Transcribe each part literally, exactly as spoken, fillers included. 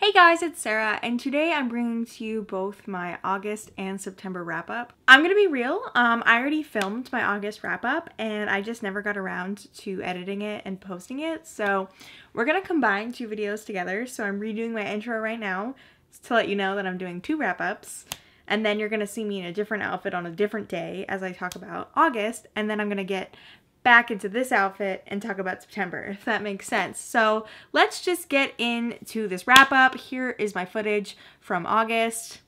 Hey guys, it's Sarah, and today I'm bringing to you both my August and September wrap-up. I'm gonna be real, um, I already filmed my August wrap-up, and I just never got around to editing it and posting it, so we're gonna combine two videos together, so I'm redoing my intro right now to let you know that I'm doing two wrap-ups, and then you're gonna see me in a different outfit on a different day as I talk about August, and then I'm gonna get back into this outfit and talk about September, if that makes sense. So let's just get into this wrap up. Here is my footage from August.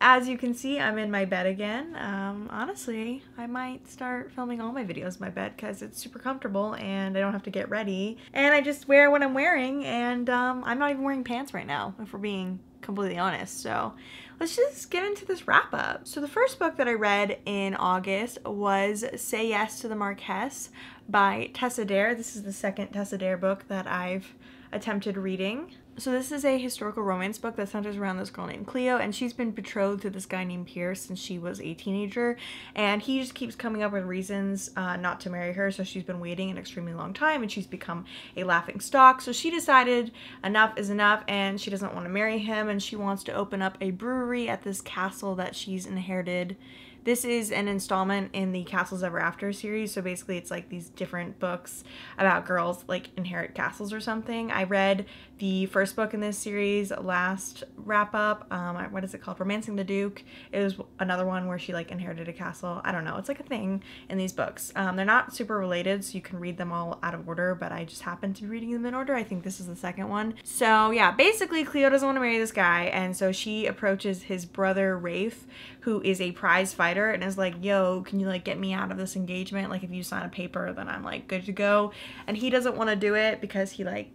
As you can see, I'm in my bed again. Um, honestly, I might start filming all my videos in my bed because it's super comfortable and I don't have to get ready. And I just wear what I'm wearing, and um, I'm not even wearing pants right now, if we're being completely honest. So let's just get into this wrap up. So the first book that I read in August was Say Yes to the Marquess by Tessa Dare. This is the second Tessa Dare book that I've attempted reading. So this is a historical romance book that centers around this girl named Cleo, and she's been betrothed to this guy named Pierre since she was a teenager, and he just keeps coming up with reasons uh, not to marry her, so she's been waiting an extremely long time, and she's become a laughing stock. So she decided enough is enough, and she doesn't want to marry him, and she wants to open up a brewery at this castle that she's inherited. This is an installment in the Castles Ever After series, so basically it's like these different books about girls like inherit castles or something. I read the first book in this series last wrap-up. Um, what is it called? Romancing the Duke. It was another one where she like inherited a castle. I don't know. It's like a thing in these books. Um, they're not super related, so you can read them all out of order, but I just happened to be reading them in order. I think this is the second one. So yeah, basically Cleo doesn't want to marry this guy, and so she approaches his brother Rafe, who is a prize fighter, and is like, yo, can you like get me out of this engagement? Like, if you sign a paper, then I'm like good to go. And he doesn't want to do it because he like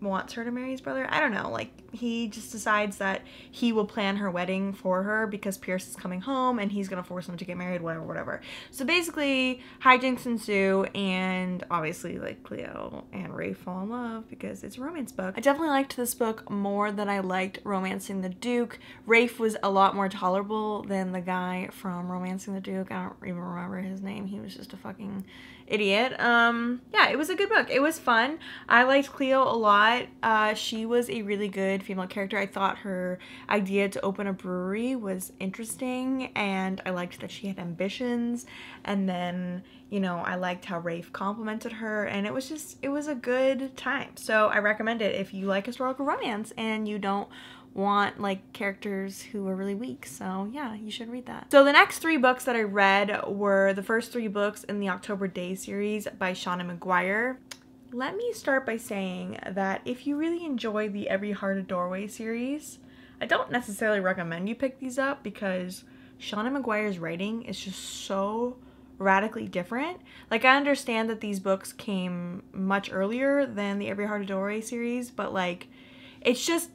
wants her to marry his brother. I don't know, like he just decides that he will plan her wedding for her because Pierce is coming home and he's gonna force them to get married, whatever whatever. So basically hijinks ensue, and obviously like Cleo and Ray fall in love because it's a romance book. I definitely liked this book more than I liked Romancing the Duke. Rafe was a lot more tolerable than the guy from Romancing the Duke. I don't even remember his name. He was just a fucking idiot. Um, yeah, it was a good book. It was fun. I liked Cleo a lot. Uh, she was a really good female character. I thought her idea to open a brewery was interesting, and I liked that she had ambitions, and then, you know, I liked how Rafe complimented her, and it was just, it was a good time. So I recommend it if you like historical romance and you don't want like characters who are really weak. So yeah, you should read that. So the next three books that I read were the first three books in the October Daye series by Seanan McGuire. Let me start by saying that if you really enjoy the Every Heart a Doorway series, I don't necessarily recommend you pick these up because Seanan McGuire's writing is just so radically different. Like, I understand that these books came much earlier than the Every Heart a Doorway series, but like, it's just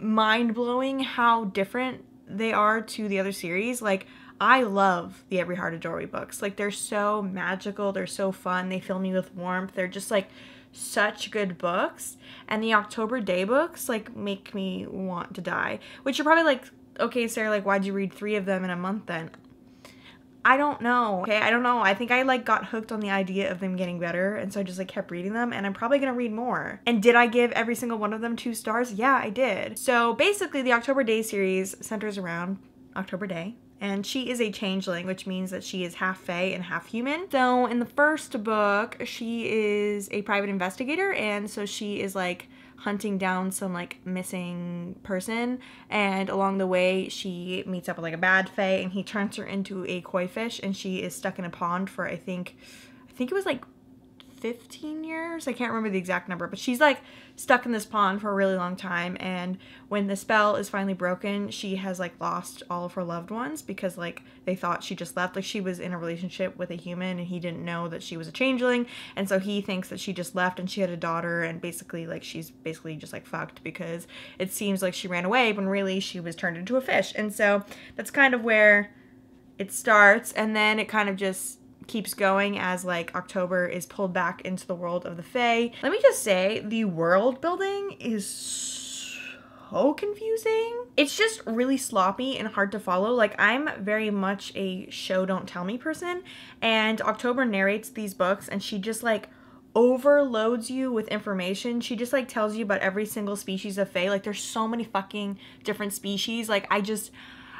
mind-blowing how different they are to the other series. Like, I love the Every Heart a Doorway books. Like, they're so magical, they're so fun, they fill me with warmth, they're just like such good books. And the October Daye books like make me want to die, which you're probably like, okay Sarah, like why'd you read three of them in a month then? I don't know, okay? I don't know. I think I like got hooked on the idea of them getting better, and so I just like kept reading them, and I'm probably gonna read more. And did I give every single one of them two stars? Yeah, I did. So basically the October Daye series centers around October Daye, and she is a changeling, which means that she is half fae and half human. So in the first book, she is a private investigator, and so she is like hunting down some like missing person, and along the way she meets up with like a bad fae, and he turns her into a koi fish, and she is stuck in a pond for I think I think it was like fifteen years. I can't remember the exact number, but she's like stuck in this pond for a really long time, and when the spell is finally broken, she has like lost all of her loved ones because like they thought she just left. Like, she was in a relationship with a human and he didn't know that she was a changeling, and so he thinks that she just left, and she had a daughter, and basically like she's basically just like fucked because it seems like she ran away when really she was turned into a fish. And so that's kind of where it starts, and then it kind of just keeps going as like October is pulled back into the world of the fae. Let me just say, the world building is so confusing. It's just really sloppy and hard to follow. Like, I'm very much a show don't tell me person, and October narrates these books, and she just like overloads you with information. She just like tells you about every single species of fae. Like there's so many fucking different species. Like I just,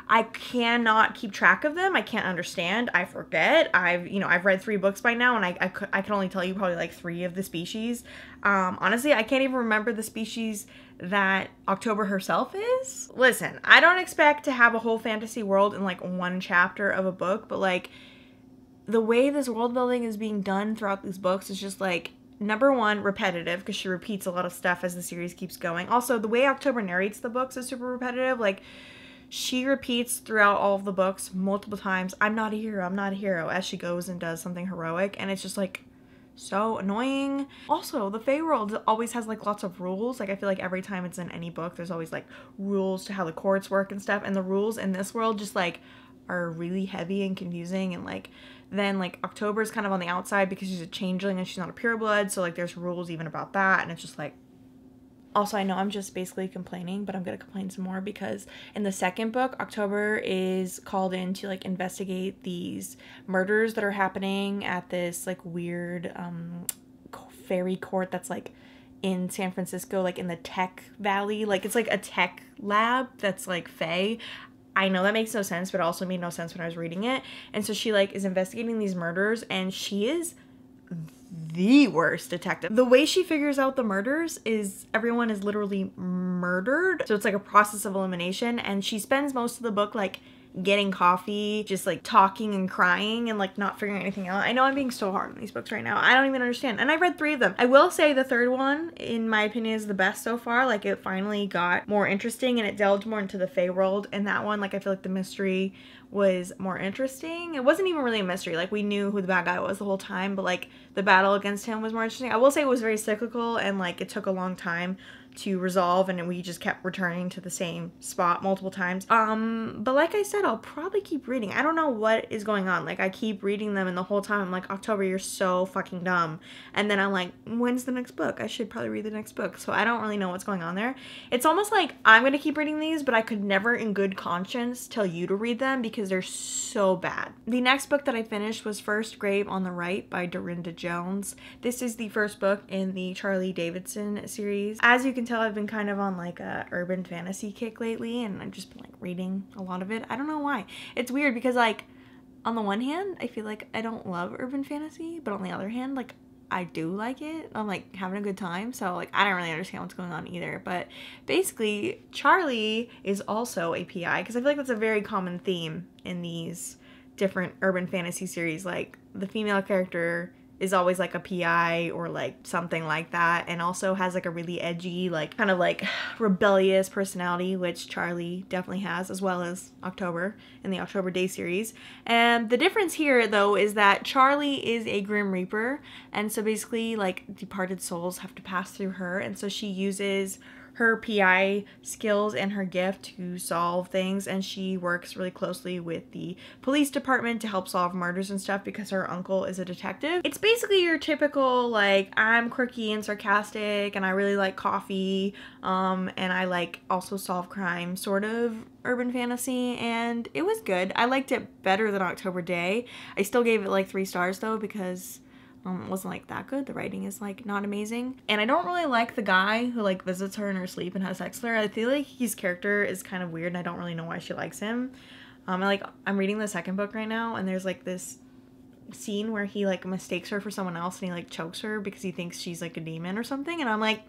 I cannot keep track of them. I can't understand. I forget. I've, you know, I've read three books by now, and I, I, I can only tell you probably like three of the species. Um, honestly, I can't even remember the species that October herself is. Listen, I don't expect to have a whole fantasy world in like one chapter of a book, but like the way this world building is being done throughout these books is just like, number one, repetitive, because she repeats a lot of stuff as the series keeps going. Also, the way October narrates the books is super repetitive. Like, she repeats throughout all of the books multiple times, "I'm not a hero, I'm not a hero," as she goes and does something heroic, and it's just like so annoying. Also, the Fae world always has like lots of rules. Like I feel like every time it's in any book, there's always like rules to how the courts work and stuff, and the rules in this world just like are really heavy and confusing, and like then like October's kind of on the outside because she's a changeling and she's not a pureblood, so like there's rules even about that, and it's just like... Also, I know I'm just basically complaining, but I'm going to complain some more because in the second book, October is called in to, like, investigate these murders that are happening at this, like, weird um, fairy court that's, like, in San Francisco, like, in the tech valley. Like, it's, like, a tech lab that's, like, fae. I know that makes no sense, but it also made no sense when I was reading it. And so she, like, is investigating these murders, and she is the worst detective. The way she figures out the murders is everyone is literally murdered, so it's like a process of elimination, and she spends most of the book like getting coffee, just like talking and crying and like not figuring anything out. I know I'm being so hard on these books right now. I don't even understand, and I've read three of them. I will say the third one, in my opinion, is the best so far. Like it finally got more interesting and it delved more into the Fae world. And that one, like I feel like the mystery was more interesting. It wasn't even really a mystery. Like we knew who the bad guy was the whole time, but like the battle against him was more interesting. I will say it was very cyclical and like it took a long time to resolve, and we just kept returning to the same spot multiple times. Um, but like I said, I'll probably keep reading. I don't know what is going on. Like I keep reading them and the whole time I'm like, October, you're so fucking dumb. And then I'm like, when's the next book? I should probably read the next book. So I don't really know what's going on there. It's almost like I'm gonna keep reading these, but I could never in good conscience tell you to read them because they're so bad. The next book that I finished was First Grave on the Right by Darynda Jones. This is the first book in the Charley Davidson series. As you can tell, I've been kind of on like a urban fantasy kick lately, and I've just been like reading a lot of it. I don't know why. It's weird because like on the one hand I feel like I don't love urban fantasy, but on the other hand like I do like it. I'm like having a good time, so like I don't really understand what's going on either. But basically Charley is also a P I because I feel like that's a very common theme in these different urban fantasy series. Like the female character is always like a P I or like something like that, and also has like a really edgy, like kind of like rebellious personality, which Charley definitely has, as well as October in the October Daye series. And the difference here though is that Charley is a Grim Reaper, and so basically like departed souls have to pass through her, and so she uses her P I skills and her gift to solve things, and she works really closely with the police department to help solve murders and stuff because her uncle is a detective. It's basically your typical like, I'm quirky and sarcastic and I really like coffee um, and I like also solve crime sort of urban fantasy, and it was good. I liked it better than October Daye. I still gave it like three stars though because Um, it wasn't like that good. The writing is like not amazing, and I don't really like the guy who like visits her in her sleep and has sex with her. I feel like his character is kind of weird and I don't really know why she likes him. um I like I'm reading the second book right now, and there's like this scene where he like mistakes her for someone else and he like chokes her because he thinks she's like a demon or something, and I'm like,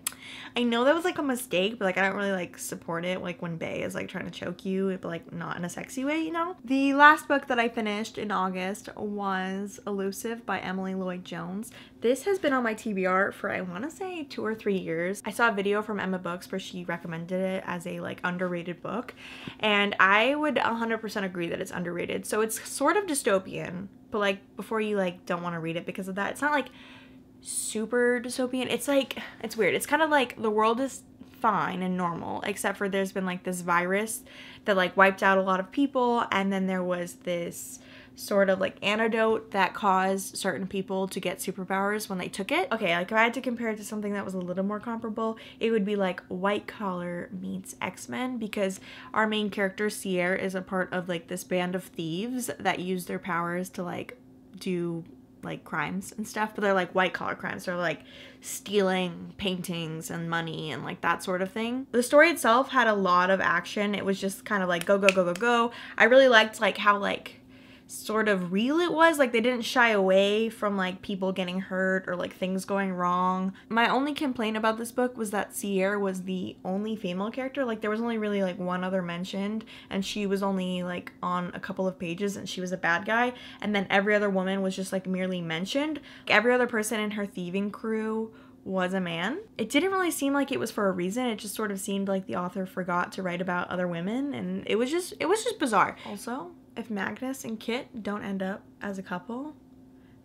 I know that was like a mistake, but like I don't really like support it, like when Bay is like trying to choke you, but like not in a sexy way, you know. The last book that I finished in August was Illusive by Emily Lloyd-Jones. This has been on my T B R for I want to say two or three years. I saw a video from Emma Books where she recommended it as a like underrated book, and I would one hundred percent agree that it's underrated. So it's sort of dystopian, but like before you like don't want to read it because of that. It's not like super dystopian. It's like, it's weird. It's kind of like the world is fine and normal, except for there's been like this virus that like wiped out a lot of people, and then there was this sort of like antidote that caused certain people to get superpowers when they took it. Okay, like if I had to compare it to something that was a little more comparable, it would be like White Collar meets X-Men, because our main character Sierra is a part of like this band of thieves that use their powers to like do like crimes and stuff, but they're like white collar crimes. They're like stealing paintings and money and like that sort of thing. The story itself had a lot of action. It was just kind of like go, go, go, go, go. I really liked like how like sort of real it was. Like they didn't shy away from like people getting hurt or like things going wrong. My only complaint about this book was that Sierra was the only female character. Like there was only really like one other mentioned, and she was only like on a couple of pages, and she was a bad guy, and then every other woman was just like merely mentioned. Like, every other person in her thieving crew was a man. It didn't really seem like it was for a reason. It just sort of seemed like the author forgot to write about other women, and it was just it was just bizarre. Also, if Magnus and Kit don't end up as a couple,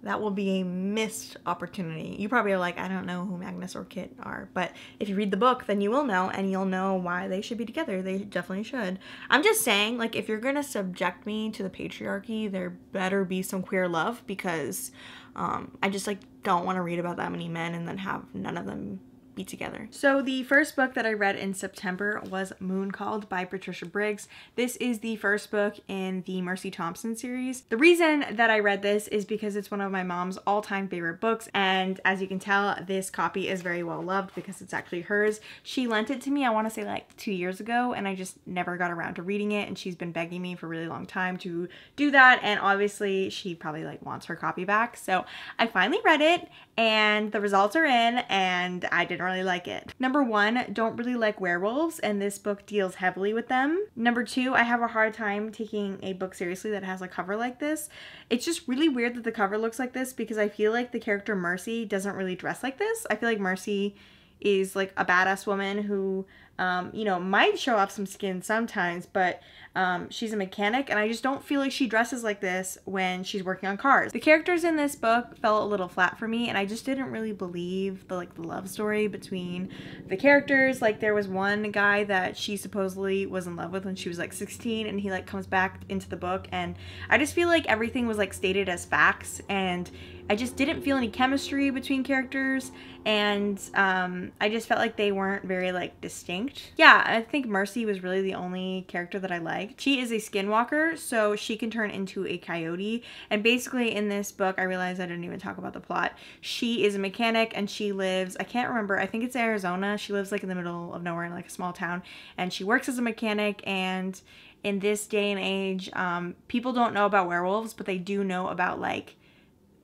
that will be a missed opportunity. You probably are like, I don't know who Magnus or Kit are, but if you read the book, then you will know, and you'll know why they should be together. They definitely should. I'm just saying, like, if you're gonna subject me to the patriarchy, there better be some queer love, because um, I just, like, don't want to read about that many men and then have none of them be together. So the first book that I read in September was Moon Called by Patricia Briggs. This is the first book in the Mercy Thompson series. The reason that I read this is because it's one of my mom's all-time favorite books, and as you can tell, this copy is very well loved because it's actually hers. She lent it to me, I want to say like two years ago, and I just never got around to reading it, and she's been begging me for a really long time to do that, and obviously she probably like wants her copy back. So I finally read it, and the results are in, and I didn't really like it. Number one, don't really like werewolves, and this book deals heavily with them. Number two, I have a hard time taking a book seriously that has a cover like this. It's just really weird that the cover looks like this, because I feel like the character Mercy doesn't really dress like this. I feel like Mercy is like a badass woman who, um, you know, might show off some skin sometimes, but um, she's a mechanic, and I just don't feel like she dresses like this when she's working on cars. The characters in this book fell a little flat for me, and I just didn't really believe the like the love story between the characters. Like there was one guy that she supposedly was in love with when she was like sixteen, and he like comes back into the book, and I just feel like everything was like stated as facts, and I just didn't feel any chemistry between characters, and um, I just felt like they weren't very like distinct. Yeah, I think Mercy was really the only character that I liked. She is a skinwalker, so she can turn into a coyote, and basically in this book, I realized I didn't even talk about the plot. She is a mechanic, and she lives, I can't remember, I think it's Arizona. She lives like in the middle of nowhere in like a small town, and she works as a mechanic, and in this day and age, um, people don't know about werewolves, but they do know about like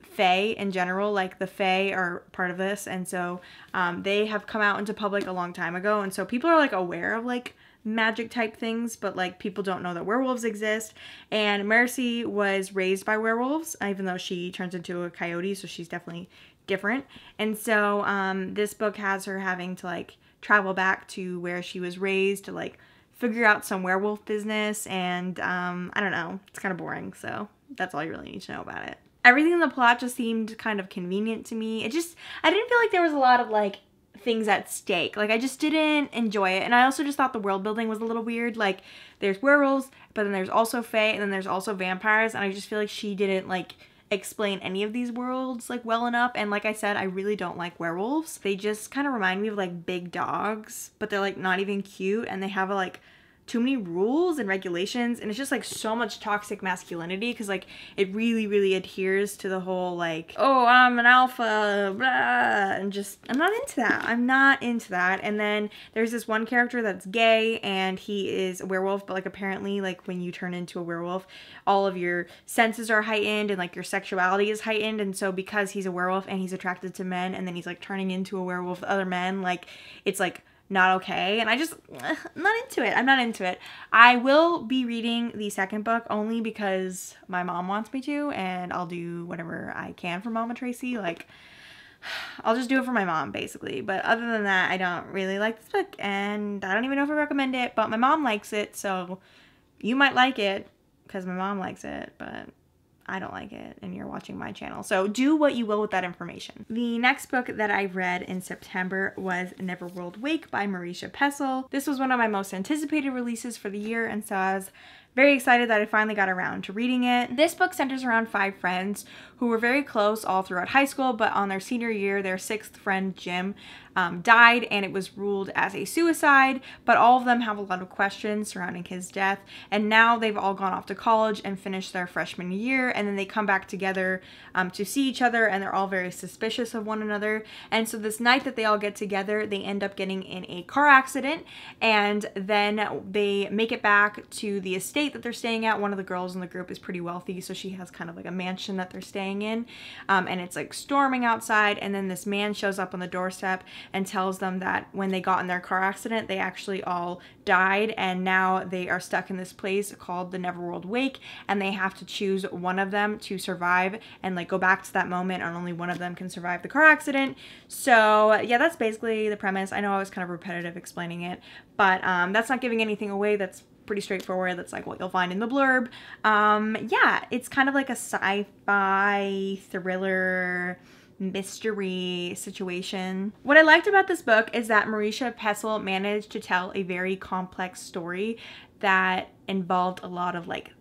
fae in general. Like the fae are part of this, and so um, they have come out into public a long time ago, and so people are like aware of like magic type things, but like people don't know that werewolves exist. And Mercy was raised by werewolves, even though she turns into a coyote, so she's definitely different. And so um, this book has her having to like travel back to where she was raised to like figure out some werewolf business, and um, I don't know, it's kind of boring, so that's all you really need to know about it. Everything in the plot just seemed kind of convenient to me. It just, I didn't feel like there was a lot of like things at stake. Like I just didn't enjoy it. And I also just thought the world building was a little weird. Like there's werewolves, but then there's also fae, and then there's also vampires. And I just feel like she didn't like explain any of these worlds like well enough. And like I said, I really don't like werewolves. They just kind of remind me of like big dogs, but they're like not even cute, and they have a like too many rules and regulations, and it's just like so much toxic masculinity, because like it really really adheres to the whole like, oh, I'm an alpha, blah, and just I'm not into that. I'm not into that. And then there's this one character that's gay, and he is a werewolf, but like apparently like when you turn into a werewolf, all of your senses are heightened, and like your sexuality is heightened, and so because he's a werewolf and he's attracted to men, and then he's like turning into a werewolf with other men, like it's like not okay, and I just, I'm not into it. I'm not into it. I will be reading the second book only because my mom wants me to, and I'll do whatever I can for Mama Tracy. Like, I'll just do it for my mom, basically. But other than that, I don't really like this book, and I don't even know if I recommend it, but my mom likes it, so you might like it because my mom likes it, but I don't like it, and you're watching my channel, so do what you will with that information. The next book that I read in September was Neverworld Wake by Marisha Pessl. This was one of my most anticipated releases for the year, and so I was very excited that I finally got around to reading it. This book centers around five friends who were very close all throughout high school, but on their senior year, their sixth friend, Jim, um, died, and it was ruled as a suicide, but all of them have a lot of questions surrounding his death, and now they've all gone off to college and finished their freshman year, and then they come back together um, to see each other, and they're all very suspicious of one another, and so this night that they all get together, they end up getting in a car accident, and then they make it back to the estate that they're staying at. One of the girls in the group is pretty wealthy, so she has kind of like a mansion that they're staying in, um, and it's like storming outside, and then this man shows up on the doorstep and tells them that when they got in their car accident, they actually all died, and now they are stuck in this place called the Neverworld Wake, and they have to choose one of them to survive and like go back to that moment, and only one of them can survive the car accident. So yeah, that's basically the premise. I know I was kind of repetitive explaining it, but um, that's not giving anything away. That's pretty straightforward. That's like what you'll find in the blurb. Um, yeah, it's kind of like a sci-fi thriller mystery situation. What I liked about this book is that Marisha Pessl managed to tell a very complex story that involved a lot of like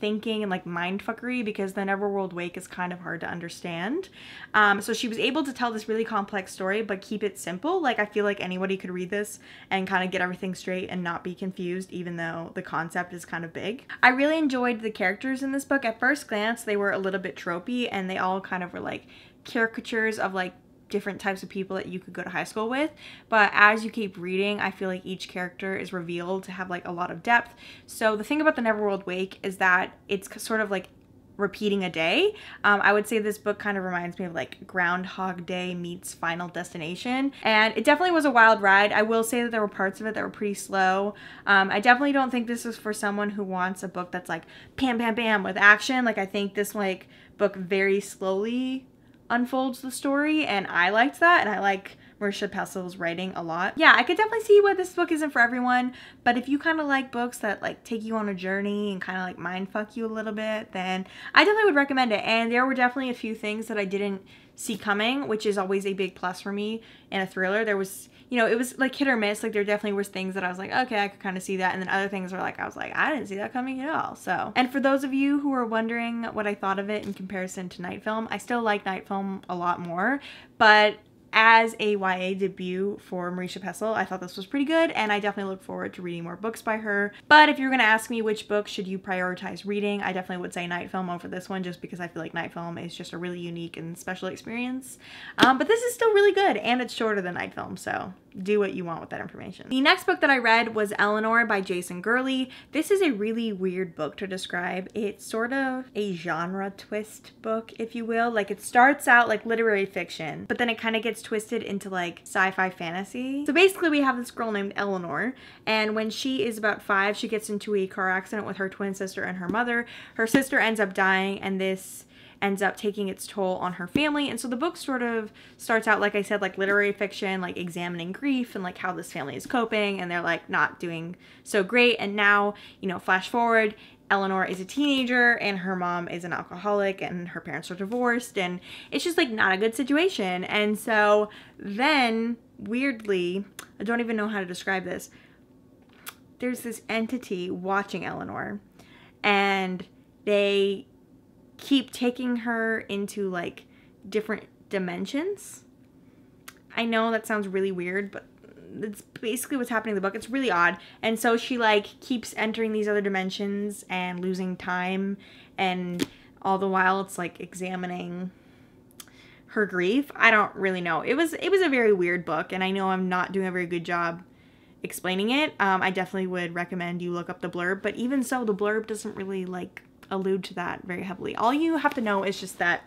thinking and like mindfuckery, because the Neverworld Wake is kind of hard to understand. Um, so she was able to tell this really complex story but keep it simple. Like, I feel like anybody could read this and kind of get everything straight and not be confused, even though the concept is kind of big. I really enjoyed the characters in this book. At first glance, they were a little bit tropey, and they all kind of were like caricatures of like different types of people that you could go to high school with, but as you keep reading, I feel like each character is revealed to have like a lot of depth. So the thing about the Neverworld Wake is that it's sort of like repeating a day. Um, I would say this book kind of reminds me of like Groundhog Day meets Final Destination, and it definitely was a wild ride. I will say that there were parts of it that were pretty slow. Um, I definitely don't think this is for someone who wants a book that's like bam, bam, bam with action. Like, I think this like book very slowly unfolds the story, and I liked that, and I like Marisha Pessl's writing a lot. Yeah, I could definitely see why this book isn't for everyone, but if you kind of like books that like take you on a journey and kind of like mind fuck you a little bit, then I definitely would recommend it. And there were definitely a few things that I didn't see coming, which is always a big plus for me in a thriller. There was, you know, it was like hit or miss. Like, there definitely was things that I was like, okay, I could kind of see that, and then other things were like, I was like, I didn't see that coming at all. So, and for those of you who are wondering what I thought of it in comparison to Night Film, I still like Night Film a lot more, but as a Y A debut for Marisha Pessl, I thought this was pretty good, and I definitely look forward to reading more books by her. But if you were going to ask me which book should you prioritize reading, I definitely would say Night Film over this one, just because I feel like Night Film is just a really unique and special experience. Um, but this is still really good, and it's shorter than Night Film, so do what you want with that information. The next book that I read was Eleanor by Jason Gurley. This is a really weird book to describe. It's sort of a genre twist book, if you will. Like, it starts out like literary fiction, but then it kind of gets twisted into like sci-fi fantasy. So basically, we have this girl named Eleanor, and when she is about five, she gets into a car accident with her twin sister and her mother. Her sister ends up dying, and this ends up taking its toll on her family. And so the book sort of starts out, like I said, like literary fiction, like examining grief and like how this family is coping, and they're like not doing so great. And now, you know, flash forward, Eleanor is a teenager, and her mom is an alcoholic, and her parents are divorced, and it's just like not a good situation. And so then, weirdly, I don't even know how to describe this, there's this entity watching Eleanor, and they keep taking her into like different dimensions. I know that sounds really weird, but it's basically what's happening in the book. It's really odd. And so she like keeps entering these other dimensions and losing time, and all the while it's like examining her grief. I don't really know. It was it was a very weird book, and I know I'm not doing a very good job explaining it. Um, I definitely would recommend you look up the blurb, but even so, the blurb doesn't really like allude to that very heavily. All you have to know is just that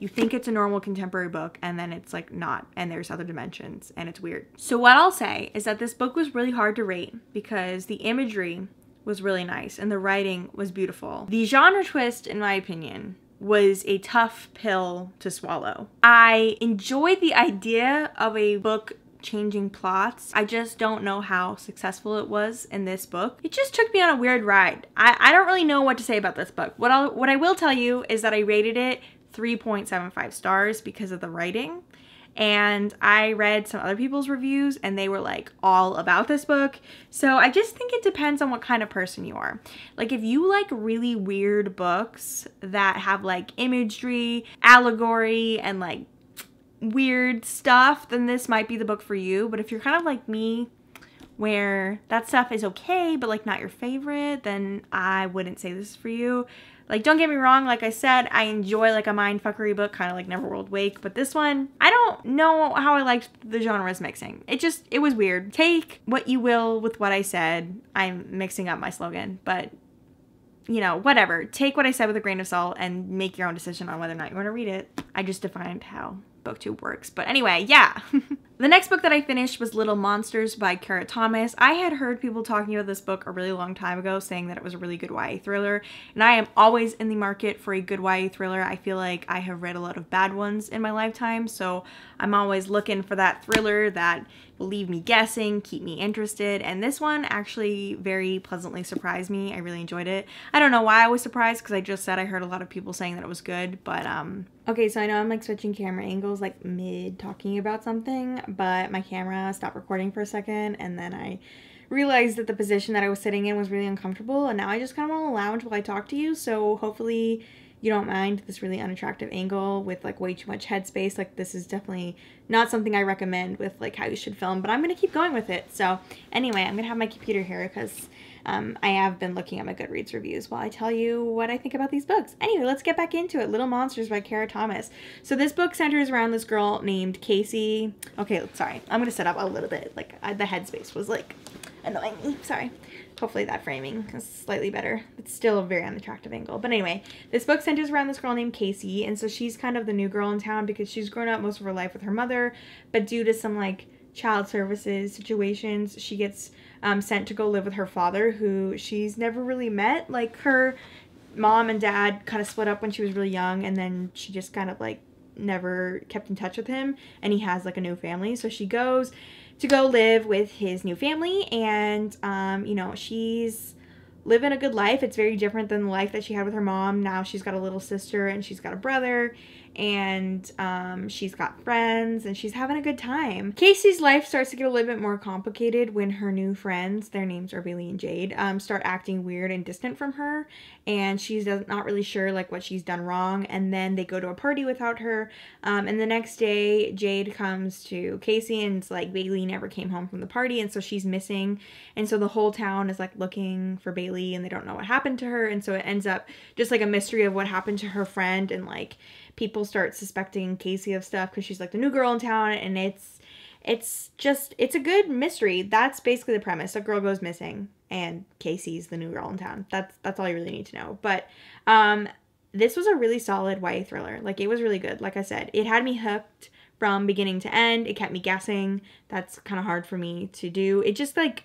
you think it's a normal contemporary book, and then it's like not, and there's other dimensions, and it's weird. So what I'll say is that this book was really hard to rate because the imagery was really nice and the writing was beautiful. The genre twist, in my opinion, was a tough pill to swallow. I enjoyed the idea of a book changing plots. I just don't know how successful it was in this book. It just took me on a weird ride. I, I don't really know what to say about this book. What, I'll, what I will tell you is that I rated it three point seven five stars because of the writing, and I read some other people's reviews and they were like all about this book. So I just think it depends on what kind of person you are. Like if you like really weird books that have like imagery, allegory, and like weird stuff, then this might be the book for you. But if you're kind of like me, where that stuff is okay, but like not your favorite, then I wouldn't say this is for you. Like, don't get me wrong, like I said, I enjoy like a mindfuckery book, kind of like Neverworld Wake, but this one, I don't know how I liked the genres mixing. It just, it was weird. Take what you will with what I said. I'm mixing up my slogan, but you know, whatever. Take what I said with a grain of salt and make your own decision on whether or not you want to read it. I just defined how BookTube works, but anyway, yeah. The next book that I finished was Little Monsters by Kara Thomas. I had heard people talking about this book a really long time ago, saying that it was a really good Y A thriller, and I am always in the market for a good Y A thriller. I feel like I have read a lot of bad ones in my lifetime, so I'm always looking for that thriller that will leave me guessing, keep me interested, and this one actually very pleasantly surprised me. I really enjoyed it. I don't know why I was surprised, because I just said I heard a lot of people saying that it was good, but um... Okay, so I know I'm like switching camera angles like mid talking about something, but my camera stopped recording for a second and then I realized that the position that I was sitting in was really uncomfortable, and now I just kind of want to lounge while I talk to you, so hopefully you don't mind this really unattractive angle with like way too much headspace. Like this is definitely not something I recommend with like how you should film, but I'm gonna keep going with it. So anyway, I'm gonna have my computer here because um, I have been looking at my Goodreads reviews while I tell you what I think about these books. Anyway, let's get back into it. Little Monsters by Kara Thomas. So this book centers around this girl named Casey. Okay, sorry, I'm gonna set up a little bit. Like I, the headspace was like annoying me, sorry. Hopefully that framing is slightly better. It's still a very unattractive angle. But anyway, this book centers around this girl named Casey. And so she's kind of the new girl in town because she's grown up most of her life with her mother. But due to some like child services situations, she gets um, sent to go live with her father, who she's never really met. Like her mom and dad kind of split up when she was really young. And then she just kind of like never kept in touch with him. And he has like a new family. So she goes to go live with his new family, and um, you know, she's living a good life. It's very different than the life that she had with her mom. Now she's got a little sister and she's got a brother, and um, she's got friends, and she's having a good time. Casey's life starts to get a little bit more complicated when her new friends, their names are Bailey and Jade, um, start acting weird and distant from her, and she's not really sure like what she's done wrong, and then they go to a party without her, um, and the next day Jade comes to Casey and it's like Bailey never came home from the party, and so she's missing, and so the whole town is like looking for Bailey and they don't know what happened to her, and so it ends up just like a mystery of what happened to her friend, and like people start suspecting Casey of stuff because she's like the new girl in town, and it's it's just it's a good mystery. That's basically the premise. A girl goes missing and Casey's the new girl in town. That's that's all you really need to know. But um this was a really solid Y A thriller. Like it was really good. Like I said, it had me hooked from beginning to end. It kept me guessing. That's kind of hard for me to do. It just like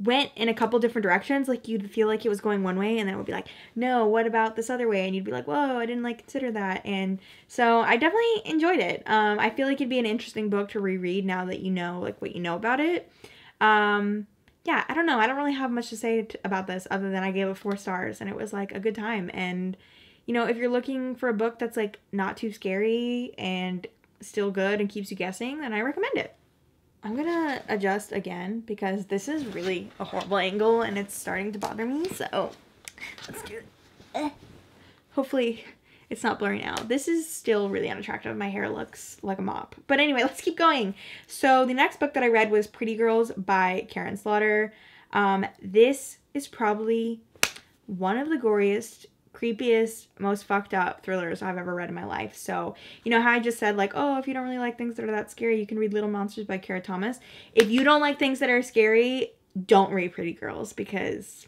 went in a couple different directions. Like you'd feel like it was going one way and then it would be like, no, what about this other way? And you'd be like, whoa, I didn't like consider that. And so I definitely enjoyed it. Um, I feel like it'd be an interesting book to reread now that you know like what you know about it. Um, yeah, I don't know. I don't really have much to say t- about this other than I gave it four stars and it was like a good time. And you know, if you're looking for a book that's like not too scary and still good and keeps you guessing, then I recommend it. I'm gonna adjust again because this is really a horrible angle and it's starting to bother me, so let's do it. Hopefully it's not blurry now. This is still really unattractive. My hair looks like a mop. But anyway, let's keep going. So the next book that I read was Pretty Girls by Karin Slaughter. Um, this is probably one of the goriest, creepiest, most fucked up thrillers I've ever read in my life. So, you know how I just said like, oh, if you don't really like things that are that scary, you can read Little Monsters by Kara Thomas. If you don't like things that are scary, don't read Pretty Girls because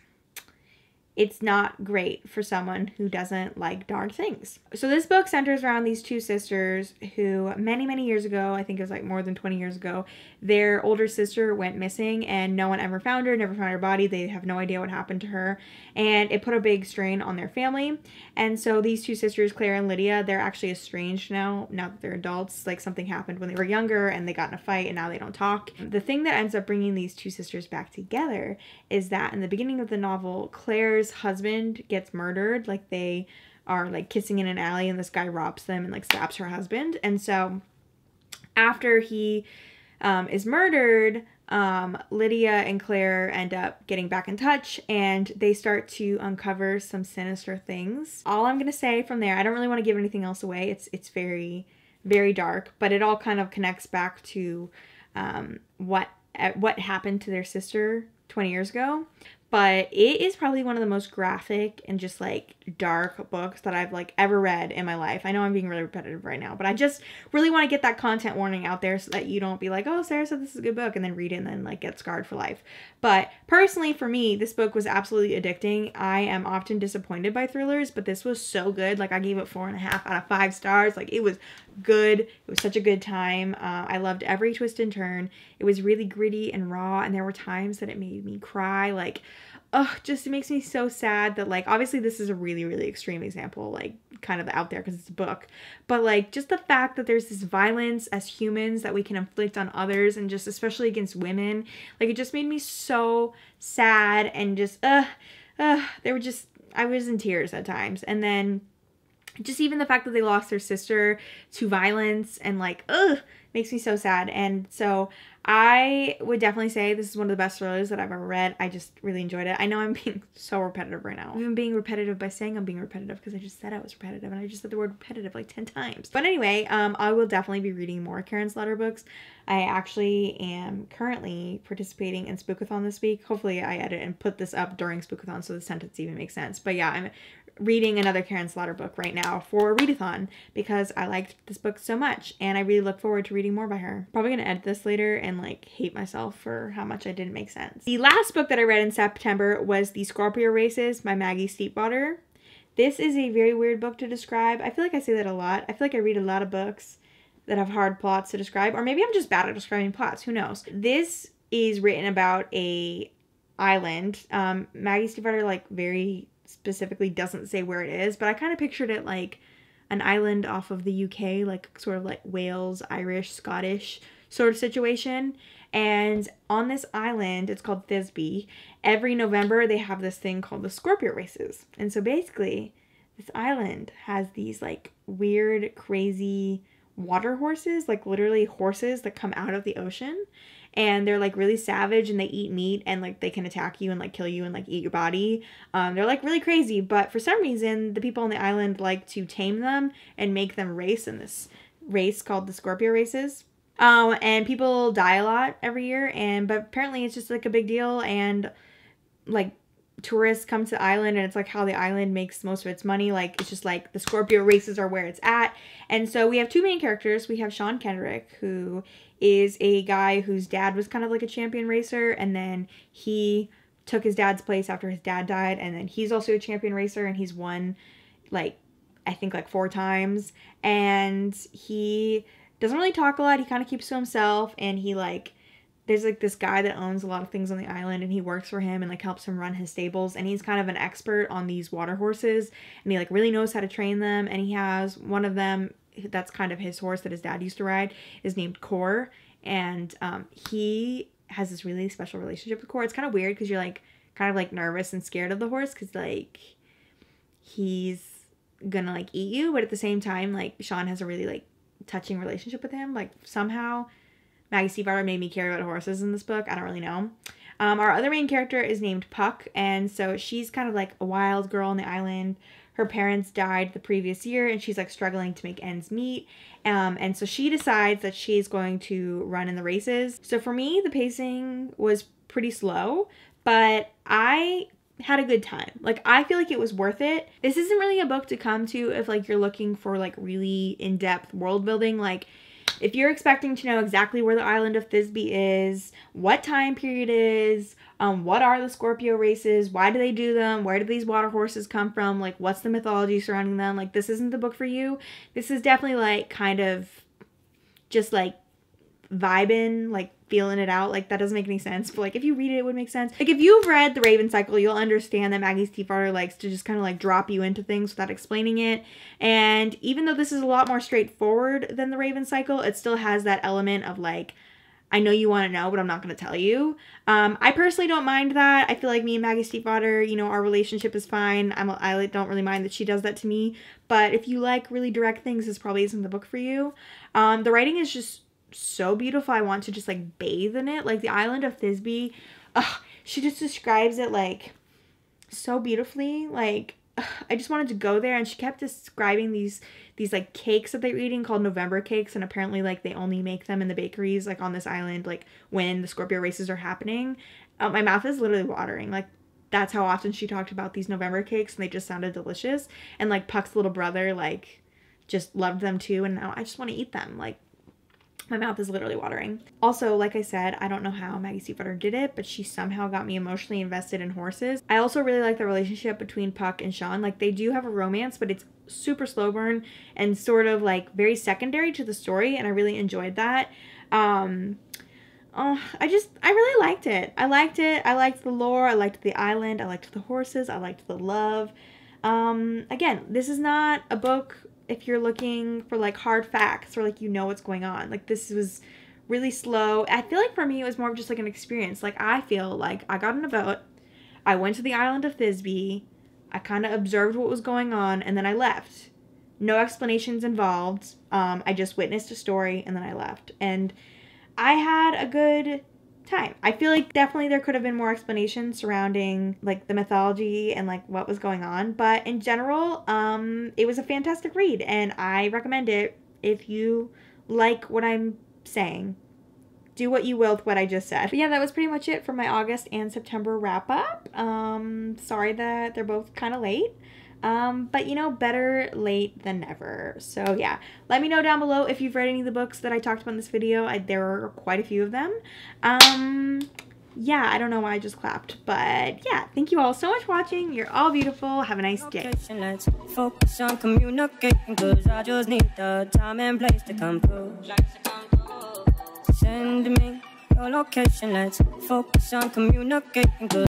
it's not great for someone who doesn't like dark things. So this book centers around these two sisters who many, many years ago, I think it was like more than twenty years ago, their older sister went missing and no one ever found her, never found her body. They have no idea what happened to her. And it put a big strain on their family. And so these two sisters, Claire and Lydia, they're actually estranged now, now that they're adults. Like something happened when they were younger and they got in a fight and now they don't talk. The thing that ends up bringing these two sisters back together is that in the beginning of the novel, Claire's husband gets murdered. Like they are like kissing in an alley and this guy robs them and like stabs her husband, and so after he um, is murdered, um, Lydia and Claire end up getting back in touch and they start to uncover some sinister things. All I'm going to say from there, I don't really want to give anything else away. It's, it's very, very dark, but it all kind of connects back to um, what, what happened to their sister twenty years ago. But it is probably one of the most graphic and just like dark books that I've like ever read in my life. I know I'm being really repetitive right now, but I just really want to get that content warning out there so that you don't be like, oh, Sarah said this is a good book and then read it and then like get scarred for life. But personally for me, this book was absolutely addicting. I am often disappointed by thrillers, but this was so good. Like I gave it four and a half out of five stars. Like it was good. It was such a good time. Uh, I loved every twist and turn. It was really gritty and raw, and there were times that it made me cry. Like, oh, just it makes me so sad that, like, obviously this is a really, really extreme example, like, kind of out there because it's a book. But, like, just the fact that there's this violence as humans that we can inflict on others and just especially against women, like, it just made me so sad and just, ugh, ugh. They were just, I was in tears at times. And then just even the fact that they lost their sister to violence and, like, ugh, makes me so sad. And so I would definitely say this is one of the best thrillers that I've ever read. I just really enjoyed it. I know I'm being so repetitive right now. I'm even being repetitive by saying I'm being repetitive because I just said I was repetitive and I just said the word repetitive like ten times. But anyway, um, I will definitely be reading more Karin Slaughter books. I actually am currently participating in Spookathon this week. Hopefully I edit and put this up during Spookathon so the sentence even makes sense. But yeah, I'm reading another Karin Slaughter book right now for readathon because I liked this book so much and I really look forward to reading more by her. Probably gonna edit this later and like hate myself for how much I didn't make sense. The last book that I read in September was The Scorpio Races by Maggie Stiefvater. This is a very weird book to describe. I feel like I say that a lot. I feel like I read a lot of books that have hard plots to describe, or maybe I'm just bad at describing plots, who knows. This is written about a island. Um, Maggie Stiefvater like very specifically doesn't say where it is, but I kind of pictured it like an island off of the U K, like sort of like Wales, Irish, Scottish sort of situation. And on this island, it's called Thisby, every November they have this thing called the Scorpio Races. And so basically this island has these like weird, crazy water horses, like literally horses that come out of the ocean. And they're like really savage and they eat meat and like they can attack you and like kill you and like eat your body. Um, they're like really crazy, but for some reason the people on the island like to tame them and make them race in this race called the Scorpio Races. Um, and people die a lot every year, and but apparently it's just like a big deal, and like tourists come to the island and it's like how the island makes most of its money. Like it's just like the Scorpio Races are where it's at. And so we have two main characters. We have Sean Kendrick, who is a guy whose dad was kind of like a champion racer, and then he took his dad's place after his dad died, and then he's also a champion racer and he's won like I think like four times, and he doesn't really talk a lot. He kind of keeps to himself, and he like there's like this guy that owns a lot of things on the island, and he works for him and like helps him run his stables, and he's kind of an expert on these water horses, and he like really knows how to train them. And he has one of them that's kind of his horse that his dad used to ride is named Cor, and um, he has this really special relationship with Cor. It's kind of weird because you're like kind of like nervous and scared of the horse because like he's gonna like eat you, but at the same time like Sean has a really like touching relationship with him. Like somehow Maggie Stiefvater made me care about horses in this book. I don't really know. Um, our other main character is named Puck, and so she's kind of like a wild girl on the island. Her parents died the previous year, and she's like struggling to make ends meet. Um, and so she decides that she's going to run in the races. So for me, the pacing was pretty slow, but I had a good time. Like I feel like it was worth it. This isn't really a book to come to if like you're looking for like really in-depth world building. Like if you're expecting to know exactly where the island of Thisby is, what time period is, um, what are the Scorpio Races, why do they do them, where do these water horses come from, like what's the mythology surrounding them, like this isn't the book for you. This is definitely like kind of just like vibing, like feeling it out. Like that doesn't make any sense, but like if you read it, it would make sense. Like if you've read The Raven Cycle, you'll understand that Maggie Stiefvater likes to just kind of like drop you into things without explaining it. And even though this is a lot more straightforward than The Raven Cycle, it still has that element of like, I know you want to know, but I'm not going to tell you. Um, I personally don't mind that. I feel like me and Maggie Stiefvater, you know, our relationship is fine. I'm, I don't really mind that she does that to me. But if you like really direct things, this probably isn't the book for you. Um, the writing is just so beautiful. I want to just like bathe in it. Like the island of Thisby, ugh, she just describes it like so beautifully. Like ugh, I just wanted to go there. And she kept describing these these like cakes that they were eating called November cakes, and apparently like they only make them in the bakeries like on this island like when the Scorpio races are happening. Uh, my mouth is literally watering. Like that's how often she talked about these November cakes, and they just sounded delicious. And like Puck's little brother like just loved them too, and now I just want to eat them. Like my mouth is literally watering. Also, like I said, I don't know how Maggie Stiefvater did it, but she somehow got me emotionally invested in horses. I also really like the relationship between Puck and Sean. Like they do have a romance, but it's super slow burn and sort of like very secondary to the story, and I really enjoyed that. Um, oh, I just, I really liked it. I liked it. I liked the lore. I liked the island. I liked the horses. I liked the love. Um, again, this is not a book if you're looking for like hard facts or like you know what's going on. Like this was really slow. I feel like for me it was more of just like an experience. Like I feel like I got in a boat, I went to the island of Thisby, I kind of observed what was going on, and then I left. No explanations involved. Um, I just witnessed a story and then I left. And I had a good time. I feel like definitely there could have been more explanations surrounding like the mythology and like what was going on, but in general um it was a fantastic read, and I recommend it if you like what I'm saying. Do what you will with what I just said. But yeah, that was pretty much it for my August and September wrap up. Um sorry that they're both kind of late. Um, but you know, better late than never. So yeah, let me know down below if you've read any of the books that I talked about in this video. I, there are quite a few of them. Um, yeah, I don't know why I just clapped, but yeah, thank you all so much for watching. You're all beautiful. Have a nice day. Let's focus on communicating, cause I just need the time and place to come through. Send me your location. Let's focus on communicating.